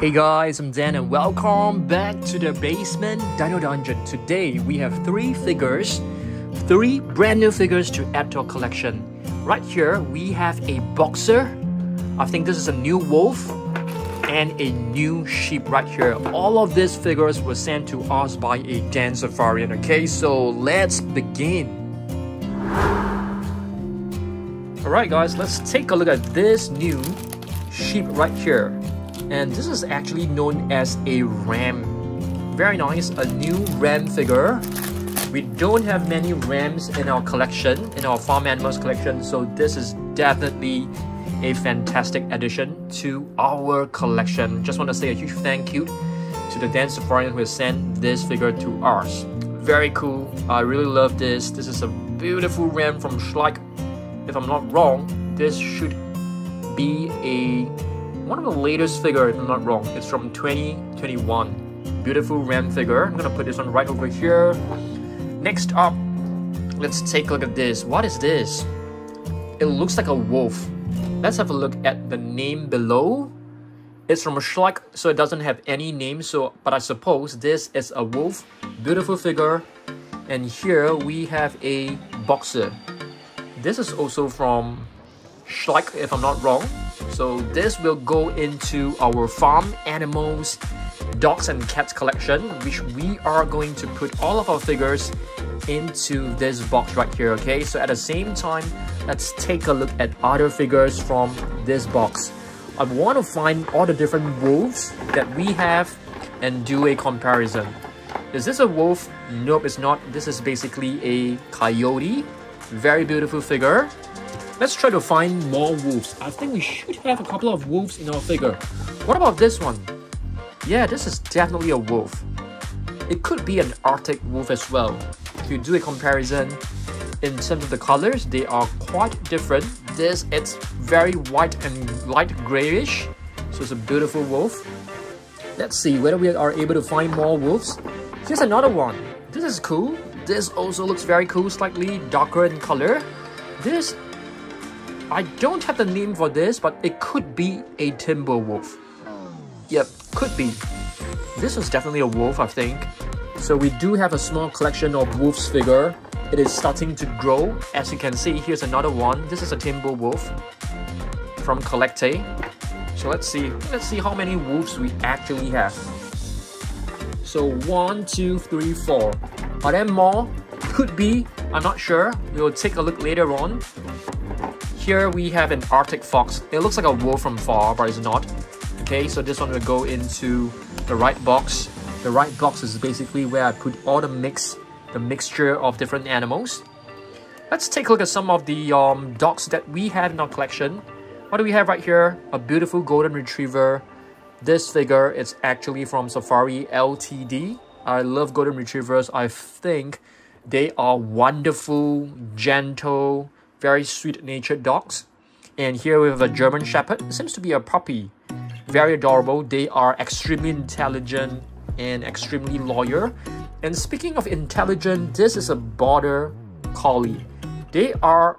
Hey guys, I'm Dan and welcome back to the Basement Dino Dungeon. Today we have three brand new figures to add to our collection. Right here we have a boxer, I think this is a new wolf, and a new sheep right here. All of these figures were sent to us by a Dan Safarian, okay? So let's begin. Alright guys, let's take a look at this new sheep right here. And this is actually known as a ram. Very nice, a new ram figure. We don't have many rams in our collection, in our farm animals collection, so this is definitely a fantastic addition to our collection. Just want to say a huge thank you to the Dan Safarian who has sent this figure to ours. Very cool, I really love this. This is a beautiful ram from Schleich. If I'm not wrong, this should be one of the latest figure, if I'm not wrong. It's from 2021. Beautiful ram figure. I'm gonna put this one right over here. Next up, let's take a look at this. What is this? It looks like a wolf. Let's have a look at the name below. It's from Schleich, so it doesn't have any name, but I suppose this is a wolf. Beautiful figure. And here we have a boxer. This is also from Schleich, if I'm not wrong. So this will go into our farm animals, dogs and cats collection, which we are going to put all of our figures into this box right here, okay? So at the same time, let's take a look at other figures from this box. I want to find all the different wolves that we have and do a comparison. Is this a wolf? Nope, it's not. This is basically a coyote. Very beautiful figure. Let's try to find more wolves. I think we should have a couple of wolves in our figure. What about this one? Yeah, this is definitely a wolf. It could be an Arctic wolf as well. If you do a comparison in terms of the colors, they are quite different. It's very white and light grayish. So it's a beautiful wolf. Let's see whether we are able to find more wolves. Here's another one. This is cool. This also looks very cool, slightly darker in color. I don't have the name for this, but it could be a timber wolf. Yep, could be. This is definitely a wolf, I think. So we do have a small collection of wolves figure. It is starting to grow. As you can see, here's another one. This is a timber wolf from Collecta. So let's see how many wolves we actually have. So 1, 2, 3, 4. Are there more? Could be, I'm not sure. We will take a look later on. Here we have an Arctic fox. It looks like a wolf from far, but it's not. Okay, so this one will go into the right box. The right box is basically where I put all the mixture of different animals. Let's take a look at some of the dogs that we have in our collection. What do we have right here? A beautiful Golden Retriever. This figure is actually from Safari LTD. I love Golden Retrievers. I think they are wonderful, gentle, very sweet-natured dogs. And here we have a German Shepherd. It seems to be a puppy. Very adorable. They are extremely intelligent and extremely loyal. And speaking of intelligent, this is a Border Collie. They are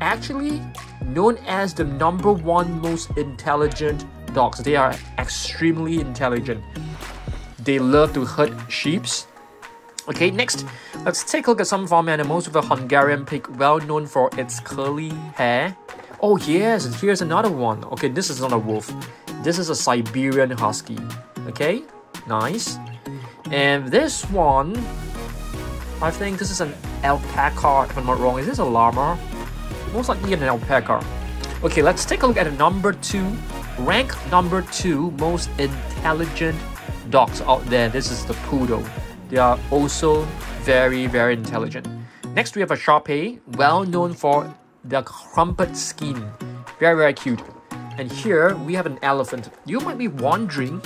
actually known as the #1 most intelligent dogs. They are extremely intelligent. They love to herd sheep. Okay, next, let's take a look at some farm animals with a Hungarian pig, well known for its curly hair. Oh yes, here's another one. Okay, this is not a wolf. This is a Siberian husky. Okay, nice. And this one, I think this is an alpaca, if I'm not wrong. Is this a llama? Most likely an alpaca. Okay, let's take a look at rank number 2 most intelligent dogs out there. This is the poodle. They are also very, very intelligent. Next, we have a Shar Pei, well known for their crumpet skin. Very, very cute. And here, we have an elephant. You might be wondering,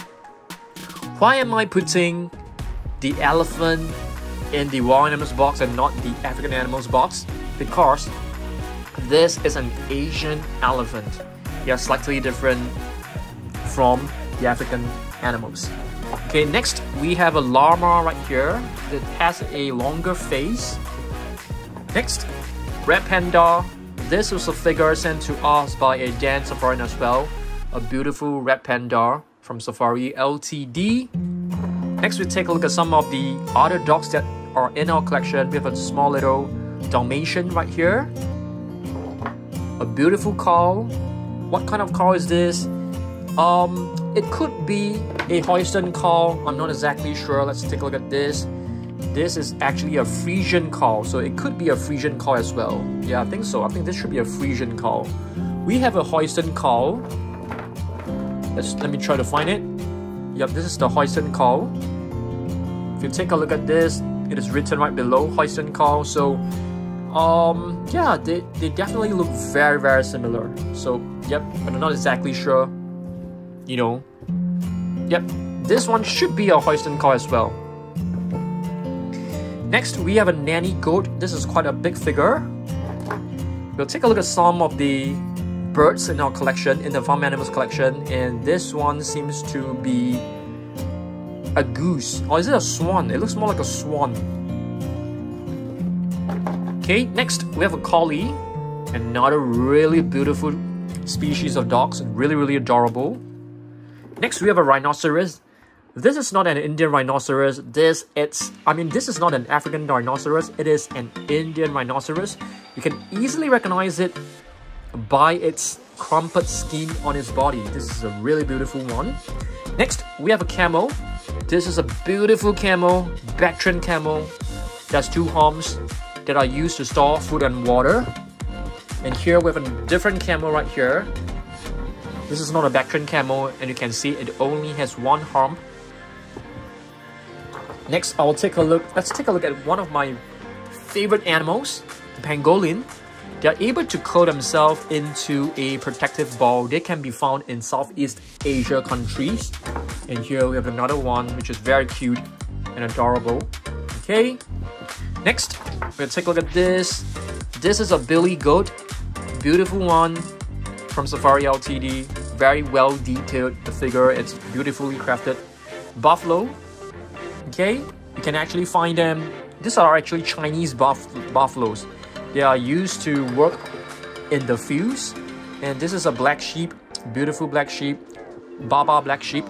why am I putting the elephant in the wild animals box and not the African animals box? Because this is an Asian elephant. They are slightly different from the African animals. Okay, next we have a llama right here that has a longer face. Next, red panda. This was a figure sent to us by a Dan Safarian as well. A beautiful red panda from Safari LTD. Next, we take a look at some of the other dogs that are in our collection. We have a small little Dalmatian right here. A beautiful call. What kind of call is this? It could be a Holstein call. I'm not exactly sure. Let's take a look at this. This is actually a Friesian call, so it could be a Friesian call as well. Yeah, I think so. I think this should be a Friesian call. We have a Holstein call. Let me try to find it. Yep, this is the Holstein call. If you take a look at this, it is written right below Holstein call. So, yeah, they definitely look very, very similar. So, yep, but I'm not exactly sure. You know, yep, this one should be a Holstein call as well. Next, we have a nanny goat. This is quite a big figure. We'll take a look at some of the birds in our collection, in the farm animals collection, and this one seems to be a goose. Or is it a swan? It looks more like a swan. Okay, next we have a collie. Another really beautiful species of dogs. Really, really adorable. Next, we have a rhinoceros. This is not an Indian rhinoceros. This is not an African rhinoceros. It is an Indian rhinoceros. You can easily recognize it by its crumpled skin on its body. This is a really beautiful one. Next, we have a camel. This is a beautiful camel, Bactrian camel. There's two humps that are used to store food and water. And here we have a different camel right here. This is not a Bactrian camel, and you can see it only has one hump. Next, I'll take a look. Let's take a look at one of my favorite animals, the pangolin. They are able to curl themselves into a protective ball. They can be found in Southeast Asia countries. And here we have another one, which is very cute and adorable. Okay. Next, we'll take a look at this. This is a billy goat, beautiful one from Safari LTD. Very well detailed, the figure. It's beautifully crafted. Buffalo. Okay, you can actually find them. These are actually Chinese buffaloes. They are used to work in the fields. And this is a black sheep, beautiful black sheep, Baba black sheep.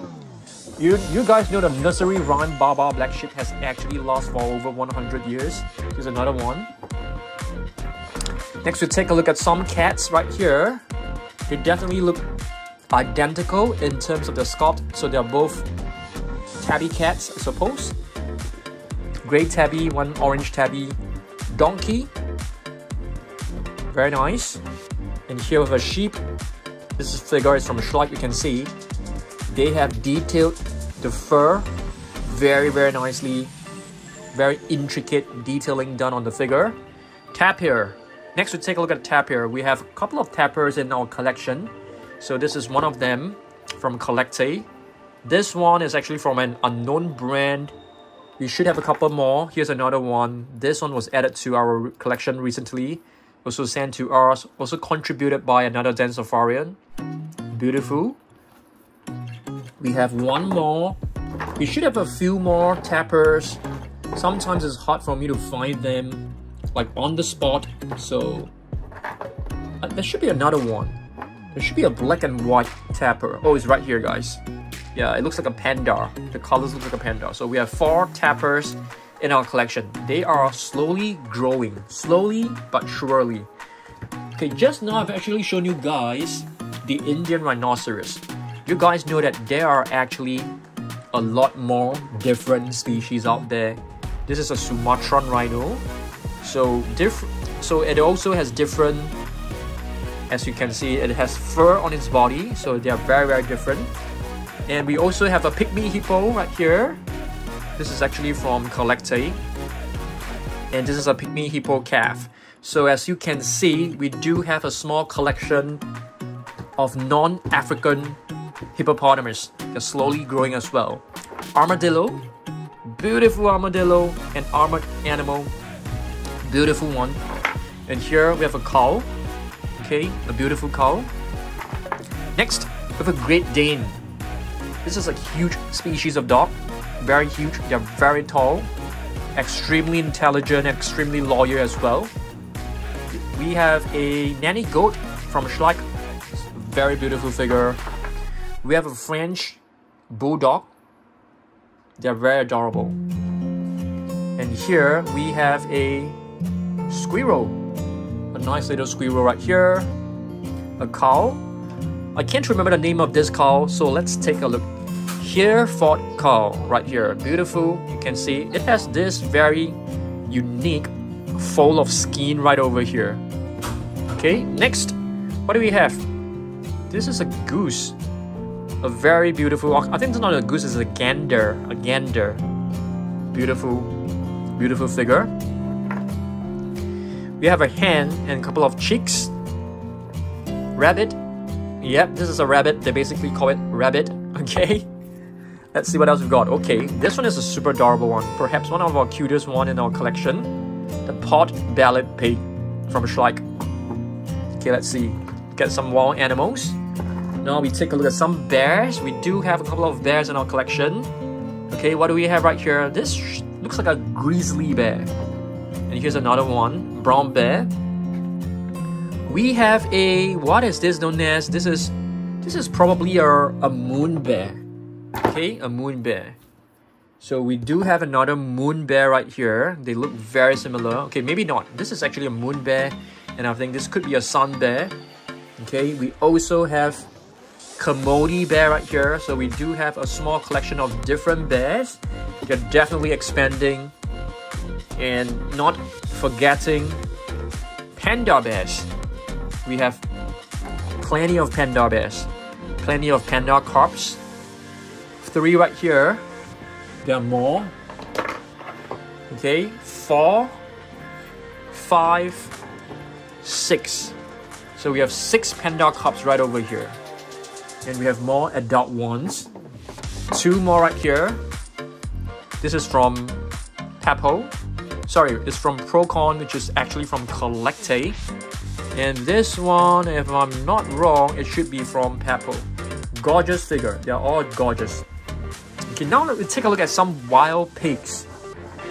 You guys know the nursery rhyme Baba black sheep has actually lost for over 100 years. Here's another one. Next, we take a look at some cats right here. They definitely look identical in terms of the sculpt, so they're both tabby cats, I suppose. Grey tabby, one orange tabby. Donkey. Very nice. And here with a sheep. This figure is from Schleich, you can see. They have detailed the fur very, very nicely. Very intricate detailing done on the figure. Tapir. Next, we take a look at tapir. We have a couple of tapirs in our collection. So this is one of them from Collecta. This one is actually from an unknown brand. We should have a couple more. Here's another one. This one was added to our collection recently. Also sent to us. Also contributed by another Dan Safarian. Beautiful. We have one more. We should have a few more tapirs. Sometimes it's hard for me to find them, like on the spot, so there should be another one. There should be a black and white tapir. Oh, it's right here, guys. Yeah, it looks like a panda. The colors look like a panda. So we have four tapirs in our collection. They are slowly growing, slowly but surely. Okay, just now I've actually shown you guys the Indian rhinoceros. You guys know that there are actually a lot more different species out there. This is a Sumatran rhino. So it also has different, as you can see, it has fur on its body, so they are very, very different. And we also have a pygmy hippo right here. This is actually from Collecta. And this is a pygmy hippo calf. So as you can see, we do have a small collection of non-African hippopotamus. They're slowly growing as well. Armadillo, beautiful armadillo, an armored animal. Beautiful one. And here we have a cow. Okay, a beautiful cow. Next, we have a Great Dane. This is a huge species of dog. Very huge. They're very tall. Extremely intelligent. Extremely loyal as well. We have a nanny goat from Schleich. Very beautiful figure. We have a French bulldog. They're very adorable. And here we have a squirrel, a nice little squirrel right here. A cow. I can't remember the name of this cow, so let's take a look. Hereford cow right here, beautiful. You can see it has this very unique fold of skin right over here. Okay, next, what do we have? This is a goose, a very beautiful, I think it's not a goose, it's a gander, beautiful, beautiful figure. We have a hen and a couple of chicks. Rabbit, yep, this is a rabbit, they basically call it rabbit. Okay, let's see what else we've got. Okay, this one is a super adorable one, perhaps one of our cutest one in our collection, the pot-bellied pig from Schleich. Okay, let's see, get some wild animals. Now we take a look at some bears. We do have a couple of bears in our collection. Okay, what do we have right here? This looks like a grizzly bear, and here's another one, brown bear. We have a, what is this known as? This is probably a moon bear. Okay, a moon bear. So we do have another moon bear right here. They look very similar. Okay, maybe not. This is actually a moon bear, and I think this could be a sun bear. Okay, we also have Komodo bear right here. So we do have a small collection of different bears. They're definitely expanding, and not forgetting panda bears. We have plenty of panda bears, plenty of panda cubs. 3 right here. There are more. Okay, 4, 5, 6. So we have 6 panda cubs right over here, and we have more adult ones. 2 more right here. This is from Papo. Sorry, it's from Procon, which is actually from Collecta. And this one, if I'm not wrong, it should be from Papo. Gorgeous figure. They're all gorgeous. Okay, now let's take a look at some wild pigs.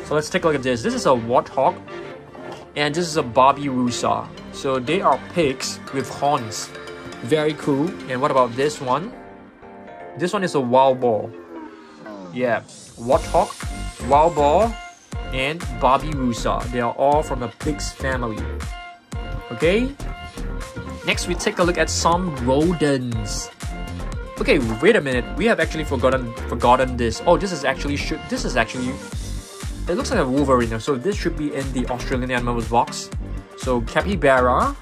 So let's take a look at this. This is a warthog, and this is a babirusa. So they are pigs with horns. Very cool. And what about this one? This one is a wild boar. Yeah, warthog, wild boar, and babirusa. They are all from the pigs family. Okay, next we take a look at some rodents. Okay, wait a minute, we have actually forgotten this. Oh, this is actually, it looks like a wolverine, so this should be in the Australian animals box. So capybara,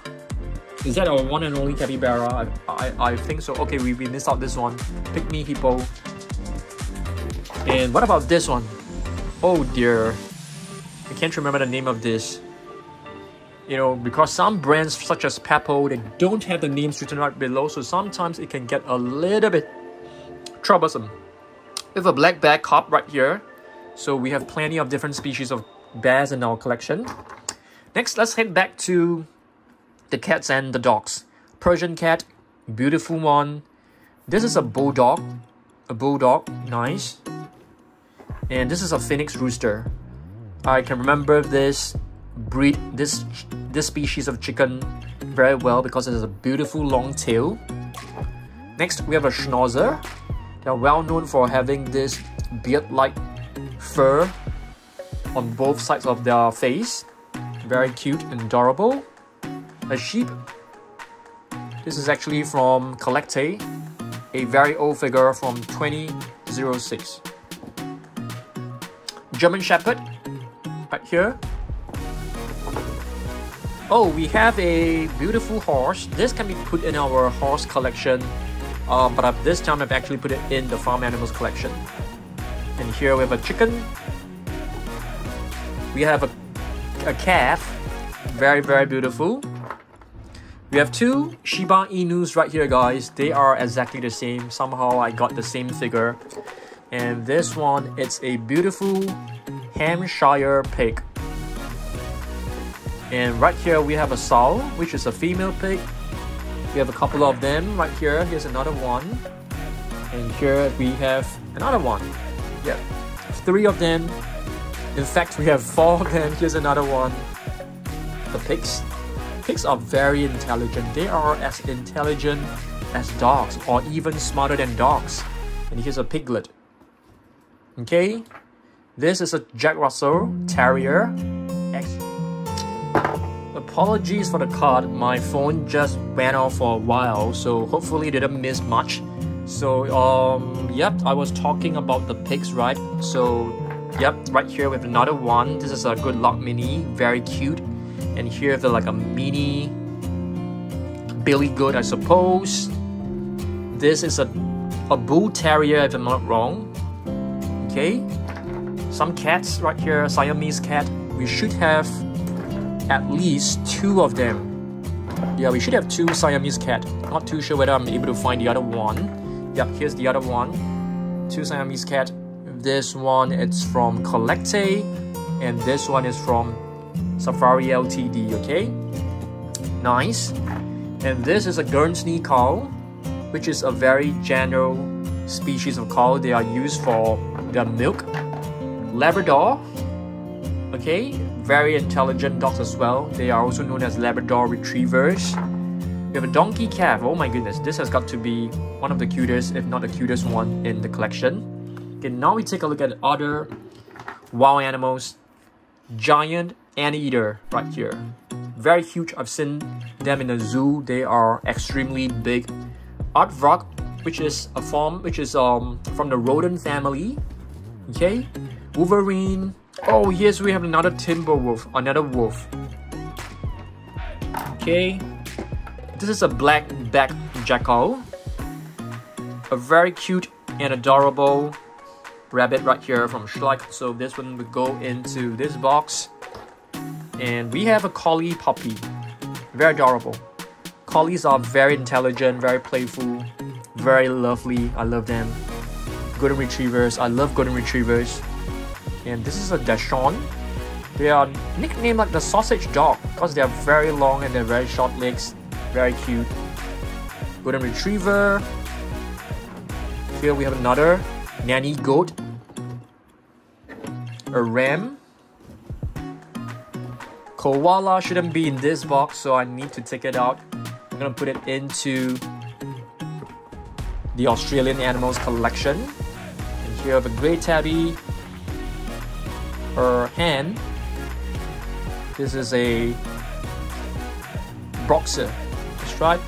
is that our one and only capybara? I think so. Okay, we missed out this one, pygmy hippo. And what about this one? Oh dear, I can't remember the name of this. You know, because some brands such as Papo, they don't have the names written right below, so sometimes it can get a little bit troublesome. We have a black bear cub right here, so we have plenty of different species of bears in our collection. Next, let's head back to the cats and the dogs. Persian cat, beautiful one. This is a bulldog, nice. And this is a phoenix rooster. I can remember this breed, this species of chicken very well because it has a beautiful long tail. Next, we have a schnauzer. They are well known for having this beard-like fur on both sides of their face. Very cute and adorable. A sheep. This is actually from Collecta, a very old figure from 2006. German Shepherd, right here. Oh, we have a beautiful horse. This can be put in our horse collection, but this time I've actually put it in the farm animals collection. And here we have a chicken. We have a calf, very, very beautiful. We have 2 Shiba Inus right here, guys. They are exactly the same. Somehow I got the same figure. And this one, it's a beautiful Hampshire pig. And right here we have a sow, which is a female pig. We have a couple of them right here. Here's another one. And here we have another one. Yeah, 3 of them. In fact, we have 4 of them. Here's another one. The pigs. Pigs are very intelligent. They are as intelligent as dogs, or even smarter than dogs. and here's a piglet. Okay, this is a Jack Russell Terrier. Apologies for the card, my phone just went off for a while, so hopefully didn't miss much. So yep, I was talking about the pigs, right? So yep, right here with another one. This is a Good Luck Mini, very cute. And here they're like a mini Billy Goat, I suppose. This is a Bull Terrier, if I'm not wrong. Okay, some cats right here, Siamese cat. We should have at least two of them. Yeah, we should have two Siamese cat. Not too sure whether I'm able to find the other one. Yep, here's the other one, two Siamese cat. This one it's from Collecta, and this one is from Safari LTD. Okay, nice. And this is a Guernsey cow, which is a very general species of cow. They are used for their milk. Labrador. Okay, very intelligent dogs as well. They are also known as Labrador Retrievers. We have a donkey calf. Oh my goodness, this has got to be one of the cutest, if not the cutest one in the collection. Okay, now we take a look at other wild animals. Giant anteater right here. Very huge. I've seen them in the zoo. They are extremely big. Aardvark, which is a form, which is from the rodent family. Okay. Wolverine. Oh, here's we have another timber wolf, another wolf. Okay. This is a black-backed jackal, a very cute and adorable rabbit right here from Schleich. So this one would go into this box. And we have a collie puppy, very adorable. Collies are very intelligent, very playful, very lovely. I love them. Golden Retrievers, I love Golden Retrievers. And this is a Dachshund. They are nicknamed like the sausage dog because they are very long and they're very short legs. Very cute. Golden Retriever. Here we have another nanny goat. A ram. Koala shouldn't be in this box, so I need to take it out. I'm gonna put it into the Australian Animals collection. And here we have a grey tabby. Her hen. This is a boxer. Right,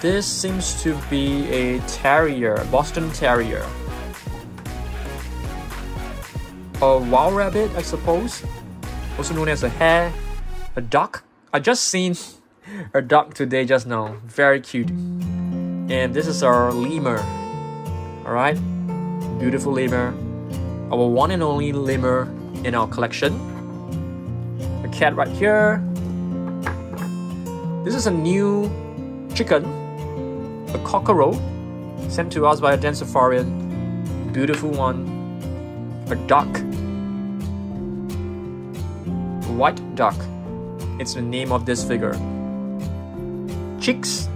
this seems to be a terrier, Boston Terrier, a wild rabbit, I suppose, also known as a hare, a duck. I just seen a duck today just now, very cute. And this is our lemur. All right, beautiful lemur, our one and only lemur in our collection. A cat right here. This is a new chicken, a cockerel, sent to us by a Dan Safarian. Beautiful one. A duck. A white duck. It's the name of this figure. Chicks.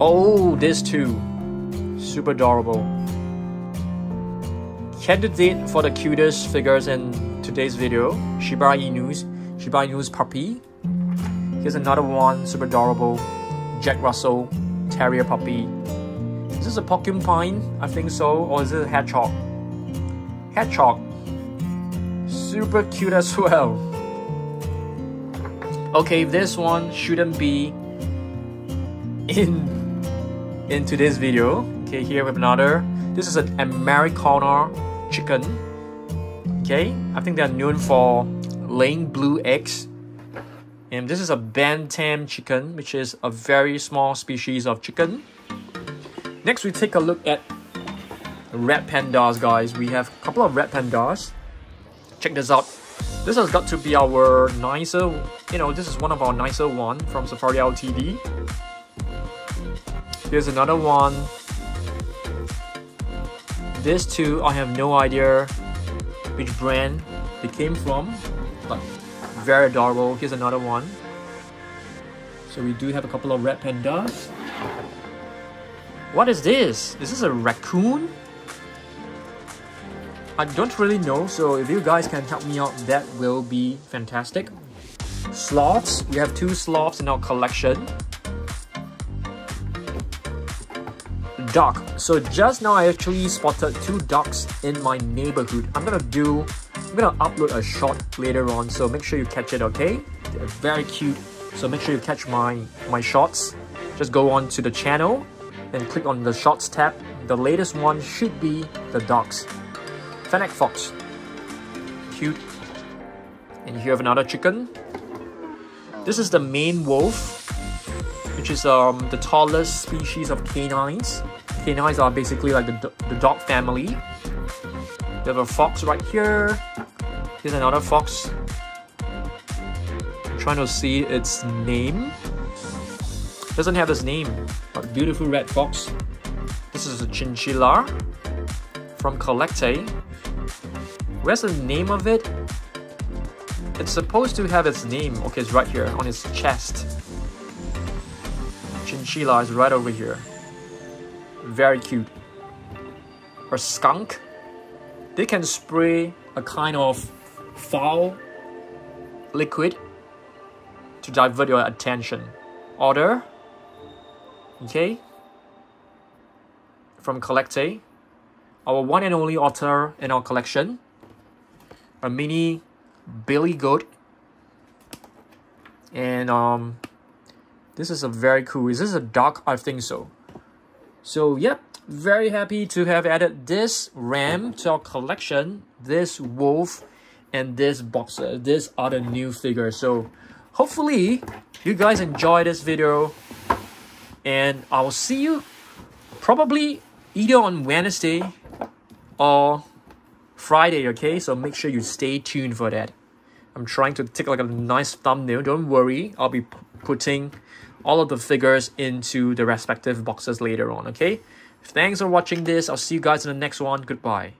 Oh, this too. Super adorable. Candidate for the cutest figures in today's video, Shiba Inus. Shiba Inu's puppy. Here's another one, super adorable. Jack Russell Terrier puppy. Is this a porcupine? I think so. Or is it a hedgehog? Hedgehog. Super cute as well. Okay, this one shouldn't be in today's video. Okay, here we have another. This is an Americana chicken. Okay, I think they're known for laying blue eggs. And this is a bantam chicken, which is a very small species of chicken. Next we take a look at red pandas, guys. We have a couple of red pandas. Check this out. This has got to be our nicer, you know, this is one of our nicer one from Safari LTD. Here's another one. This too, I have no idea which brand they came from. Very adorable. Here's another one. So we do have a couple of red pandas. What is this? Is this a raccoon? I don't really know, so if you guys can help me out, that will be fantastic. Sloths. We have two sloths in our collection. duck. So just now I actually spotted two ducks in my neighborhood. I'm gonna upload a shot later on, so make sure you catch it, okay? They're very cute, so make sure you catch my shots. Just go on to the channel and click on the shots tab. The latest one should be the ducks. Fennec fox, cute. And here have another chicken. This is the Maine wolf, which is the tallest species of canines. Canines are basically like the dog family. We have a fox right here. Here's another fox. I'm trying to see its name. Doesn't have its name, but beautiful red fox. This is a chinchilla from Collecta. Where's the name of it? It's supposed to have its name. Okay, it's right here on its chest. Chinchilla is right over here. Very cute. Or skunk. They can spray a kind of foul liquid to divert your attention. Otter, okay, from Collecta, our one and only otter in our collection. A mini billy goat, and this is a very cool. Is this a duck? I think so. So yep. Very happy to have added this ram to our collection, this wolf, and this boxer. These are the new figures. So hopefully you guys enjoy this video, and I'll see you probably either on Wednesday or Friday, okay? So make sure you stay tuned for that. I'm trying to take like a nice thumbnail. Don't worry, I'll be putting all of the figures into the respective boxes later on, okay? Thanks for watching this. I'll see you guys in the next one. Goodbye.